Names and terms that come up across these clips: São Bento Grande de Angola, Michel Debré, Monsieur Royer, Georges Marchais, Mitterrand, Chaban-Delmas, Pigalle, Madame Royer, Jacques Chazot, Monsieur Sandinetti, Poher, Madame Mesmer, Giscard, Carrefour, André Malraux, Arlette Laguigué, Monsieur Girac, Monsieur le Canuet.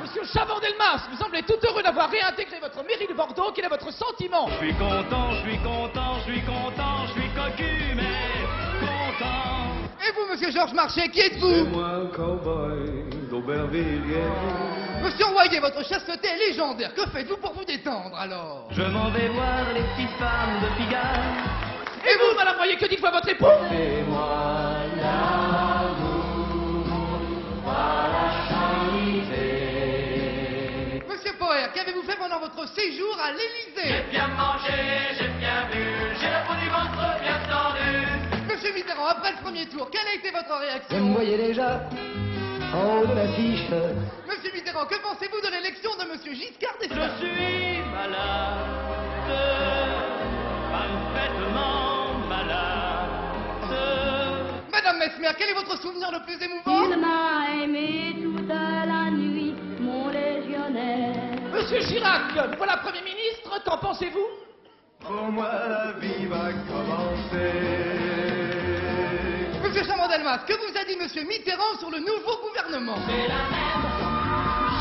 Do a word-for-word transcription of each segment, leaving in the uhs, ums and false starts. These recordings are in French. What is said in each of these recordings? Monsieur Chaban-Delmas, vous semblez tout heureux d'avoir réintégré votre mairie de Bordeaux. Quel est votre sentiment? Je suis content, je suis content, je suis content, je suis cocu, mais content. Et vous, monsieur Georges Marchais, qui êtes-vous? Monsieur Royer, votre chasteté est légendaire. Que faites-vous pour vous détendre, alors? Je m'en vais voir les petites femmes de Pigalle. Et, Et vous, vous, madame Royer, que dites-vous à votre époux? Et moi, l'amour, voilà charité. Monsieur Poher, qu'avez-vous fait pendant votre séjour à l'Élysée? J'ai bien mangé, j'ai bien bu, j'ai la peau du ventre bien tendue. Monsieur Mitterrand, après le premier tour, quelle a été votre réaction? Vous me voyez déjà en haut de l'affiche. Monsieur Mitterrand, que pensez-vous de l'élection de monsieur Giscard d'Estaing? Je suis malade, parfaitement malade. Madame Mesmer, quel est votre souvenir le plus émouvant? Il m'a aimé toute la nuit, mon légionnaire. Monsieur Girac, voilà Premier ministre, qu'en pensez-vous? Pour moi, la vie va commencer. Monsieur Chaban-Delmas, que vous a dit monsieur Mitterrand sur le nouveau gouvernement? C'est la même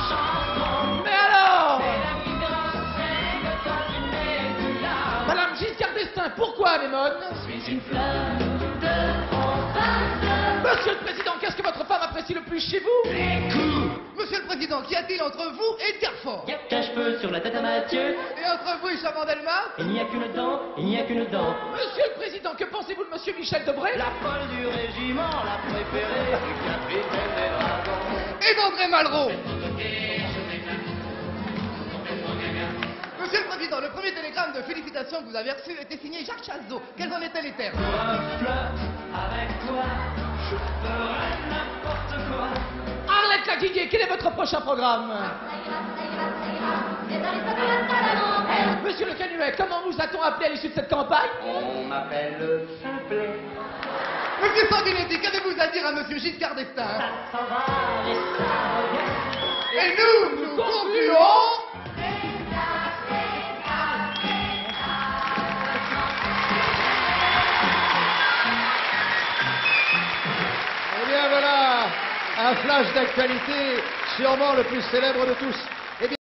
chanson. Mais alors? C'est la différence, c'est que toi tu n'es plus là. Madame Giscard d'Estaing, pourquoi Anémone? Je suis une fleur de province. Monsieur le Président, qu'est-ce que votre femme apprécie le plus chez vous? Les coups. Monsieur le Président, qu'y a-t-il entre vous et Carrefour? Il y a cache-feu sur la tête à Mathieu. Et entre vous et Chaban-Delmas? Il n'y a qu'une dent, il n'y a qu'une dent. Monsieur le Président, que pensez-vous de monsieur Michel Debré? La folle du régiment, la préférée du capitaine des dragons. Et d'André Malraux. Monsieur le Président, le premier télégramme de félicitations que vous avez reçu était signé Jacques Chazot. Quels en étaient les termes? Un fleur avec toi, je ferai n'importe quoi. Arlette Laguigué, quel est votre prochain programme? Monsieur le Canuet, comment vous a-t-on appelé à l'issue de cette campagne? On m'appelle Simplet. Monsieur Sandinetti, qu'avez-vous à dire à monsieur Giscard d'Estaing? Ça s'en va et ça revient. Et nous, nous, nous concluons... Eh bien voilà, un flash d'actualité, sûrement le plus célèbre de tous.